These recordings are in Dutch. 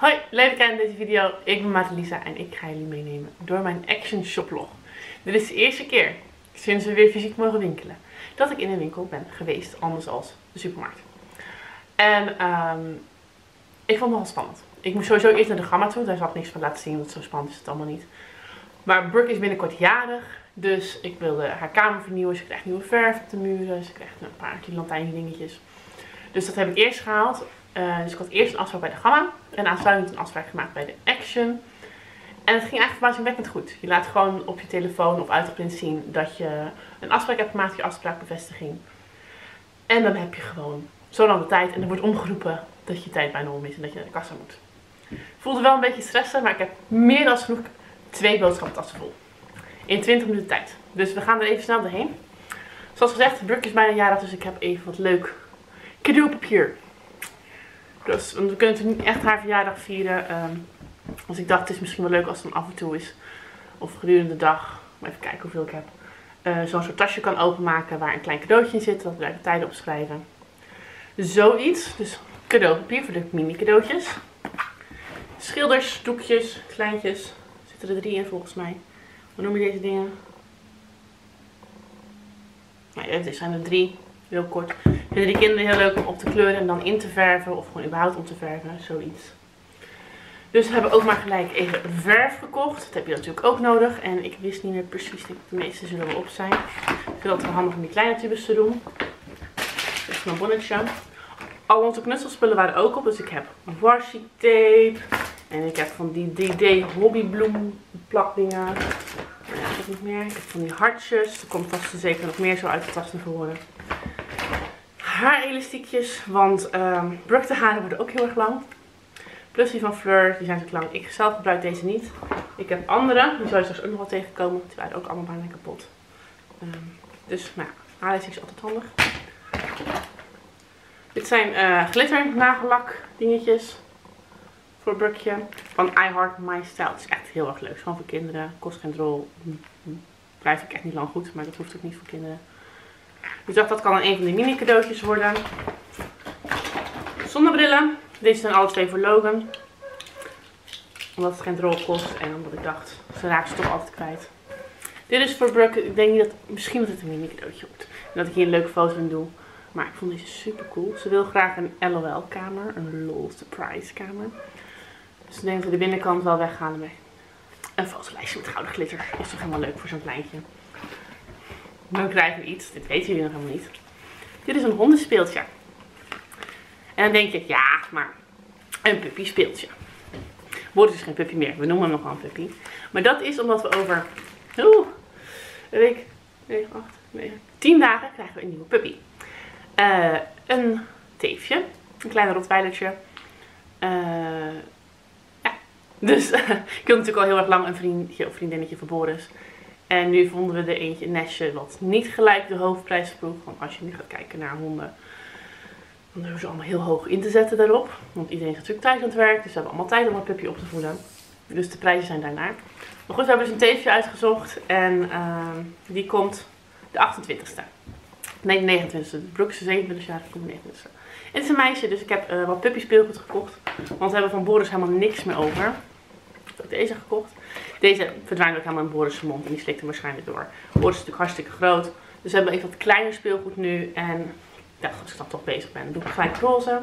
Hoi, leuk dat je kijkt naar deze video. Ik ben Mariliza en ik ga jullie meenemen door mijn Action shoplog. Dit is de eerste keer sinds we weer fysiek mogen winkelen dat ik in een winkel ben geweest, anders als de supermarkt. En ik vond het wel spannend. Ik moest sowieso eerst naar de Gamma toe, daar zal ik niks van laten zien, want zo spannend is het allemaal niet. Maar Brooke is binnenkort jarig, dus ik wilde haar kamer vernieuwen. Ze krijgt nieuwe verf op de muren, ze krijgt een paar kilantijn dingetjes. Dus dat heb ik eerst gehaald. Dus ik had eerst een afspraak bij de Gamma en aansluitend een afspraak gemaakt bij de Action. En het ging eigenlijk verbazingwekkend goed. Je laat gewoon op je telefoon of uitgeprint zien dat je een afspraak hebt gemaakt, je afspraakbevestiging. En dan heb je gewoon zo lang de tijd en er wordt omgeroepen dat je tijd bijna om is en dat je naar de kassa moet. Voelde wel een beetje stressen, maar ik heb meer dan genoeg 2 boodschappentassen vol. In 20 minuten tijd. Dus we gaan er even snel doorheen. Zoals gezegd, Brooke is bijna jarig, dus ik heb even wat leuk cadeaupapier. Dus, want we kunnen natuurlijk niet echt haar verjaardag vieren. Dus ik dacht, het is misschien wel leuk als het dan af en toe is. Of gedurende de dag. Maar even kijken hoeveel ik heb. Zo'n soort tasje kan openmaken waar een klein cadeautje in zit. Dat we daar de tijden op schrijven. Zoiets. Dus cadeaupapier voor de mini cadeautjes. Schilders, doekjes, kleintjes. Zitten er 3 in volgens mij. Hoe noem je deze dingen? Nou ja, dit zijn er 3. Heel kort. Vinden die kinderen heel leuk om op te kleuren en dan in te verven. Of gewoon überhaupt om te verven. Zoiets. Dus we hebben ook maar gelijk even verf gekocht. Dat heb je natuurlijk ook nodig. En ik wist niet meer precies. De meeste zullen wel op zijn. Ik vind dat wel handig om die kleine tubes te doen. Dus mijn bonnetje. Al onze knutselspullen waren ook op. Dus ik heb washi tape. En ik heb van die 3D hobbybloem plakdingen. Ja, dat nog meer. Ik heb van die hartjes. Er komt vast zeker nog meer zo uit de tas naar voren. Haar elastiekjes, want Brooke de haren worden ook heel erg lang. Plus die van Fleur, die zijn zo lang. Ik zelf gebruik deze niet. Ik heb andere, die zal je straks ook nog wel tegenkomen. Die waren ook allemaal bijna kapot. Dus nou, haar elastiek is altijd handig. Dit zijn glitter nagellak dingetjes voor Brooke van iHeartMyStyle. Het is echt heel erg leuk. Gewoon voor kinderen. Kost geen drol. Blijf ik echt niet lang goed, maar dat hoeft ook niet voor kinderen. Ik dacht dat kan een van de mini cadeautjes worden. Zonnebrillen. Deze zijn alle 2 voor Logan. Omdat het geen drol kost. En omdat ik dacht, ze raakt ze toch altijd kwijt. Dit is voor Brooke. Ik denk niet dat, misschien dat het een mini cadeautje wordt. En dat ik hier een leuke foto in doe. Maar ik vond deze super cool. Ze wil graag een LOL kamer. Een LOL surprise kamer. Dus ik denk dat we de binnenkant wel weghalen met een fotolijstje met gouden glitter. Is toch helemaal leuk voor zo'n kleintje. Dan krijgen we iets. Dit weten jullie nog helemaal niet. Dit is een hondenspeeltje. En dan denk je, ja, maar een puppy speeltje. Boris is geen puppy meer. We noemen hem nog wel een puppy. Maar dat is omdat we over een week, 9, 8, 9, 10 dagen krijgen we een nieuwe puppy. Een teefje. Een klein rottweilertje. Ja. Dus ik wil natuurlijk al heel erg lang een vriendje of vriendinnetje voor Boris. En nu vonden we er eentje, een nestje, wat niet gelijk de hoofdprijs vroeg. Want als je nu gaat kijken naar honden, dan doen ze allemaal heel hoog in te zetten daarop. Want iedereen is natuurlijk thuis aan het werk, dus we hebben allemaal tijd om een pupje op te voeden. Dus de prijzen zijn daarnaar. Maar goed, we hebben dus een teefje uitgezocht. En die komt de 28e. Nee, de 29e. De Brooke is 27 jaar, komt de 29e. En het is een meisje, dus ik heb wat puppy speelgoed gekocht. Want we hebben van Boris helemaal niks meer over. Ik deze gekocht. Deze verdwijnt ook helemaal in Boris' mond en die slikt hem waarschijnlijk door. Boris is natuurlijk hartstikke groot. Dus we hebben even wat kleiner speelgoed nu. En ik dacht, als ik dan toch bezig ben, doe ik gelijk roze.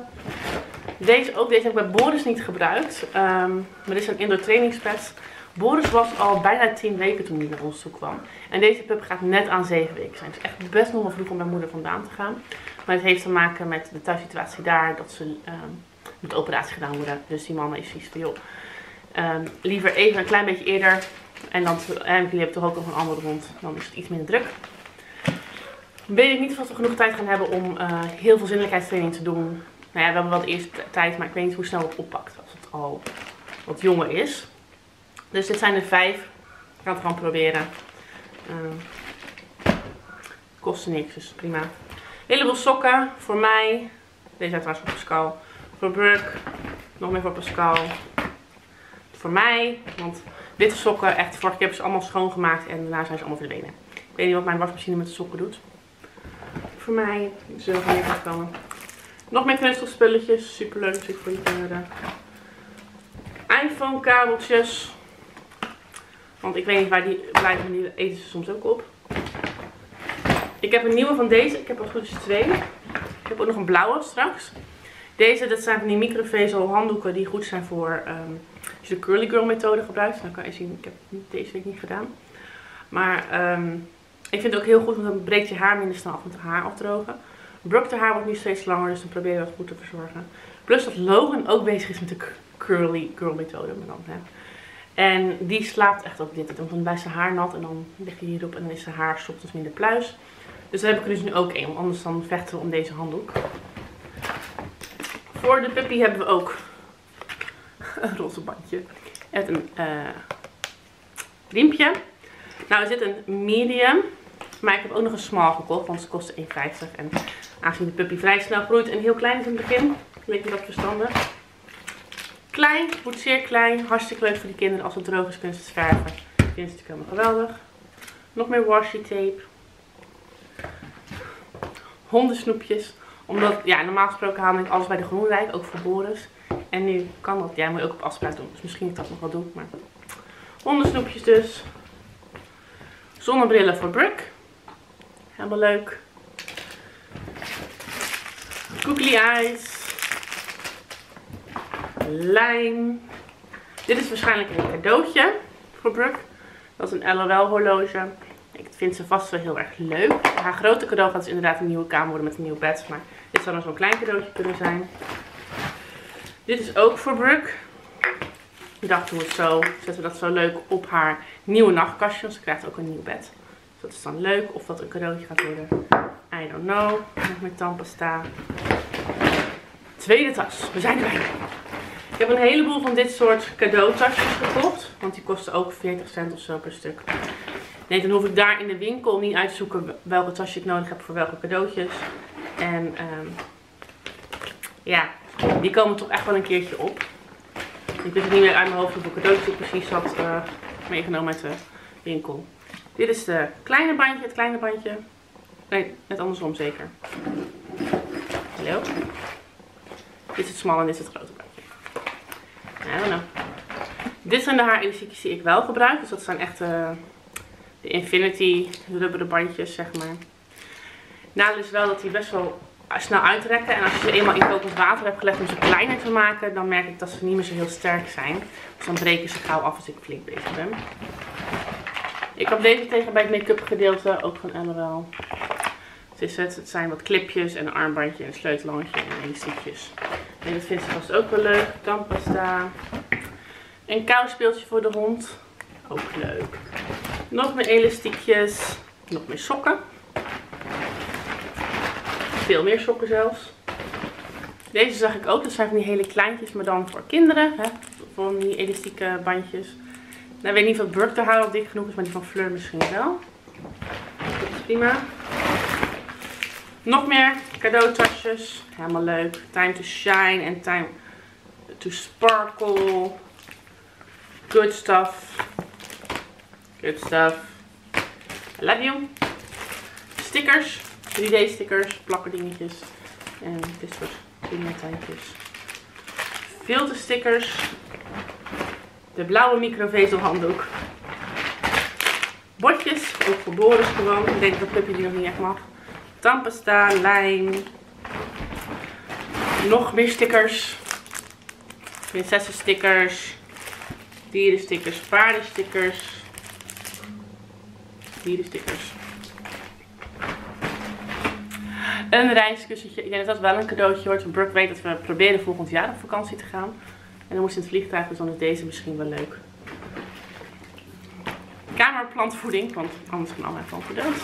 Deze ook. Deze heb ik bij Boris niet gebruikt. Maar dit is een indoor trainingspet. Boris was al bijna 10 weken toen hij naar ons toe kwam. En deze pup gaat net aan 7 weken zijn. Het is echt best nog wel vroeg om bij moeder vandaan te gaan. Maar het heeft te maken met de thuissituatie daar. Dat ze met operatie gedaan worden. Dus die mama is vies van joh. Liever even een klein beetje eerder. En dan jullie hebben toch ook nog een andere hond. Dan is het iets minder druk. Weet ik niet of we genoeg tijd gaan hebben om heel veel zinnelijkheidstraining te doen. Nou ja, we hebben wel de eerste tijd, maar ik weet niet hoe snel het oppakt. Als het al wat jonger is. Dus dit zijn er 5. Ik ga het gewoon proberen. Kost niks, dus prima. Een heleboel sokken voor mij. Deze uiteraard voor Pascal. Voor Brooke. Nog meer voor Pascal. Voor mij, want witte sokken, echt, vorige keer hebben ze allemaal schoongemaakt en daarna zijn ze allemaal verdwenen. Ik weet niet wat mijn wasmachine met de sokken doet. Voor mij, zullen we neerkomen. Nog meer knutselspulletjes, superleuk natuurlijk voor die kinderen. iPhone kabeltjes. Want ik weet niet waar die blijven, die eten ze soms ook op. Ik heb een nieuwe van deze. Ik heb als goed is 2. Ik heb ook nog een blauwe straks. Deze, dat zijn van die microvezel handdoeken die goed zijn voor als je de curly girl methode gebruikt. Dan kan je zien, ik heb het deze week niet gedaan. Maar ik vind het ook heel goed, want dan breekt je haar minder snel af met haar afdrogen. Brooke haar wordt nu steeds langer, dus dan probeer je dat goed te verzorgen. Plus dat Logan ook bezig is met de curly girl methode. En die slaapt echt op dit. Want dan blijft zijn haar nat en dan lig je hierop en dan is zijn haar 's ochtends minder pluis. Dus daar heb ik er dus nu ook één, anders dan vechten we om deze handdoek. Voor de puppy hebben we ook een roze bandje en een riempje. Nou is dit een medium, maar ik heb ook nog een small gekocht, want ze kost 1,50. En aangezien de puppy vrij snel groeit en heel klein is in het begin, leek me dat verstandig. Klein, wordt zeer klein, hartstikke leuk voor die kinderen. Als het droog is kunnen ze het verven. Ik vind het natuurlijk helemaal geweldig. Nog meer washi tape. Hondensnoepjes. Omdat, ja, normaal gesproken haal ik alles bij de Groenrijk, ook voor Boris. En nu kan dat. Ja, moet je ook op afspraak doen. Dus misschien dat nog wel doen. Maar hondensnoepjes dus. Zonnebrillen voor Brooke. Helemaal leuk. Googly eyes. Lijm. Dit is waarschijnlijk een cadeautje voor Brooke. Dat is een LOL horloge. Ik vind ze vast wel heel erg leuk. Haar grote cadeau gaat dus inderdaad een nieuwe kamer worden met een nieuw bed. Maar dit zou dan zo'n klein cadeautje kunnen zijn. Dit is ook voor Brooke. Ik dacht, hoe het zo zetten we dat zo leuk op haar nieuwe nachtkastje. Want ze krijgt ook een nieuw bed. Dus dat is dan leuk. Of dat een cadeautje gaat worden. I don't know. Nog meer tandpasta. Tweede tas. We zijn er bijna. Ik heb een heleboel van dit soort cadeautasjes gekocht. Want die kosten ook 40 cent of zo per stuk. Nee, dan hoef ik daar in de winkel niet uit te zoeken welke tasje ik nodig heb voor welke cadeautjes. En ja, die komen toch echt wel een keertje op. Ik weet het niet meer uit mijn hoofd hoeveel cadeautjes ik precies had meegenomen uit de winkel. Dit is de kleine bandje, het kleine bandje. Nee, net andersom zeker. Hallo. Dit is het smalle en dit is het grote bandje. I don't know. Dit zijn de haarelastiekjes die ik wel gebruik. Dus dat zijn echt... de Infinity rubberen bandjes, zeg maar. Nadeel is wel dat die best wel snel uitrekken. En als je ze eenmaal in kokend water hebt gelegd om ze kleiner te maken, dan merk ik dat ze niet meer zo heel sterk zijn. Dus dan breken ze gauw af als ik flink bezig ben. Ik heb deze tegen bij het make-up gedeelte, ook van LL. Het zijn wat clipjes en een armbandje en een sleutelhandje en elastiekjes. En dat vindt ze vast ook wel leuk. Tandpasta. Een kouspeeltje voor de hond. Ook leuk. Nog meer elastiekjes. Nog meer sokken. Veel meer sokken zelfs. Deze zag ik ook. Dat zijn van die hele kleintjes, maar dan voor kinderen. Hè? Van die elastieke bandjes. Nou, ik weet niet of Brooke de haar al dik genoeg is, maar die van Fleur misschien wel. Dat is prima. Nog meer cadeautasjes. Helemaal leuk. Time to shine en time to sparkle. Good stuff. Good stuff. I love you. Stickers. 3D stickers. Plakkerdingetjes. En dit soort dingetjes. Filterstickers. De blauwe microvezelhanddoek. Bordjes. Ook voor Boris gewoon. Ik denk dat Puppy die nog niet echt mag. Tandpasta. Lijm. Nog meer stickers. Prinsessenstickers. Dierenstickers. Paardenstickers. Dierenstickers. Een reiskussentje. Ik denk dat dat wel een cadeautje hoort. Brooke weet dat we proberen volgend jaar op vakantie te gaan. En dan moest in het vliegtuig, dus dan is deze misschien wel leuk. Kamerplantvoeding, want anders kan al mijn planten dood.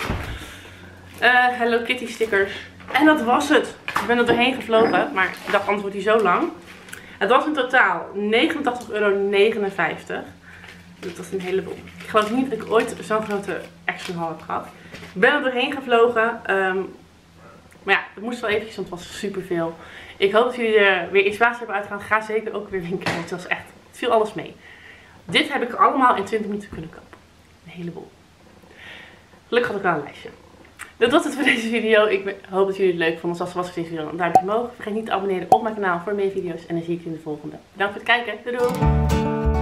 Hello Kitty stickers. En dat was het. Ik ben er doorheen gevlogen, maar ik dacht, anders wordt die zo lang. Het was in totaal €89,59. Dat was een heleboel. Ik geloof niet dat ik ooit zo'n grote Action haul heb gehad. Ik ben er doorheen gevlogen. Maar ja, het moest wel eventjes, want het was superveel. Ik hoop dat jullie er weer inspiratie hebben uitgegaan. Ga zeker ook weer winkelen, want het was echt, het viel alles mee. Dit heb ik allemaal in 20 minuten kunnen kopen. Een heleboel. Gelukkig had ik wel een lijstje. Dat was het voor deze video. Ik hoop dat jullie het leuk vonden. Zoals het was gezien, jullie dan een duimpje omhoog. Vergeet niet te abonneren op mijn kanaal voor meer video's. En dan zie ik jullie in de volgende. Bedankt voor het kijken. Doei doei!